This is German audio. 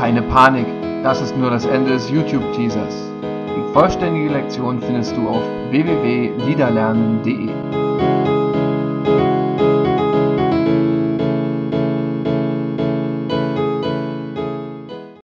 Keine Panik, das ist nur das Ende des YouTube-Teasers. Die vollständige Lektion findest du auf www.liederlernen.de.